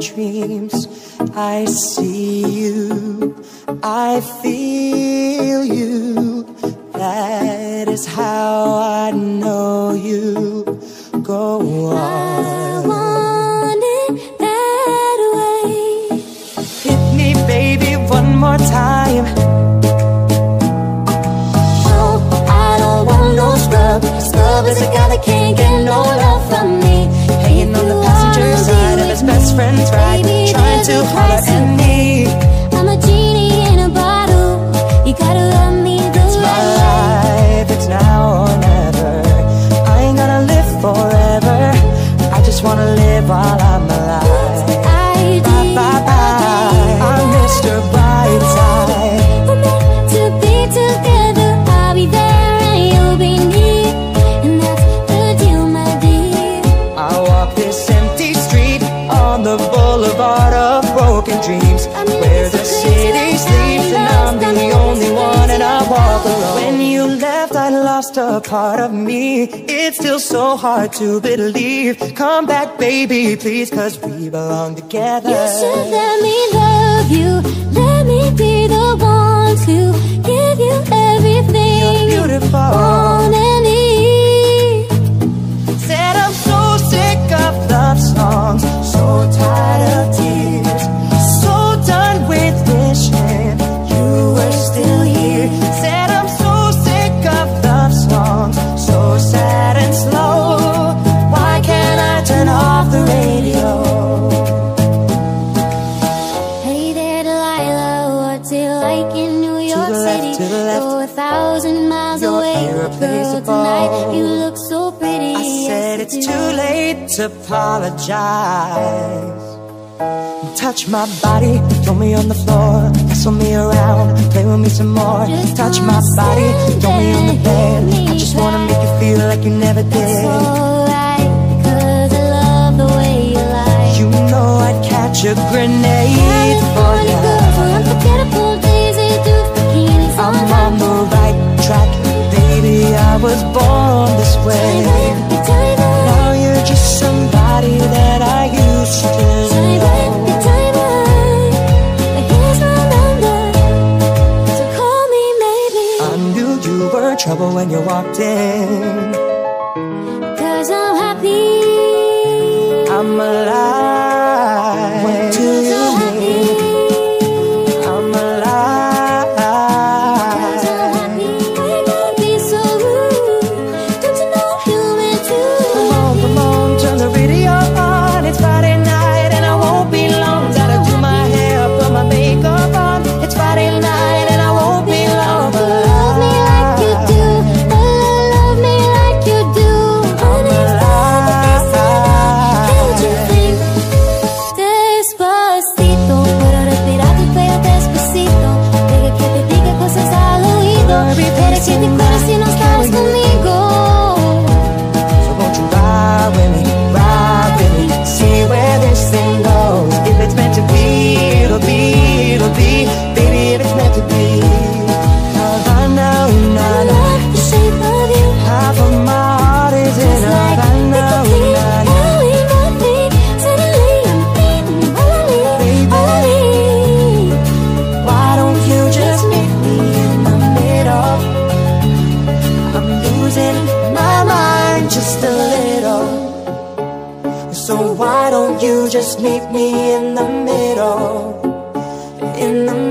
dreams. I see you, I feel you. That is how I know you. Go on. I want it that way. Hit me, baby, one more time. No, I don't want no scrub. Scrub is a guy that can't get no love from me. Hanging on the passenger side of his best friend's ride, trying to holler at me. I'm a genie in a bottle. You gotta love me the way. It's my life, it's now or never. I ain't gonna live forever. I just wanna live while I'm alive. Bye bye bye. I'm Mr. Brightside. We're meant to be together. I'll be there and you'll be near, and that's the deal, my dear. I walk this empty street on the boulevard of broken dreams, where the city sleeps and I'm the only one and I walk alone. When you left, I lost a part of me. It's still so hard to believe. Come back, baby, please, cause we belong together. You should let me love you. Let me be the one to give you everything. You're beautiful. On and ease. Said I'm so sick of love songs, so tired of tears, so done with wishing you were still here. Said I'm so sick of love songs, so sad and slow. Why can't I turn off the radio? Hey there, Delilah, what's it like in New York City? Though 1,000 miles away, girl, tonight you look so pretty. I said it's too late to apologize. Touch my body, throw me on the floor, wrestle me around, play with me some more. Touch my body, throw me on the bed. I just wanna make you feel like you never did. It's alright, cause I love the way you lie. You know I'd catch a grenade for you. Unforgettable days they do bikinis. I'm on the right track, baby, I was born this way. Now you're just somebody that I used to know. Trouble when you walked in, cause I'm happy, I'm alive. What do you mean? I'm alive, cause I'm happy. Why can't be so rude? Don't you know human too? Come on, turn the radio on. It's Friday night and I won't be long. Gotta do my hair, put my makeup on. It's Friday night and I won't be long. Just meet me in the middle, in the middle.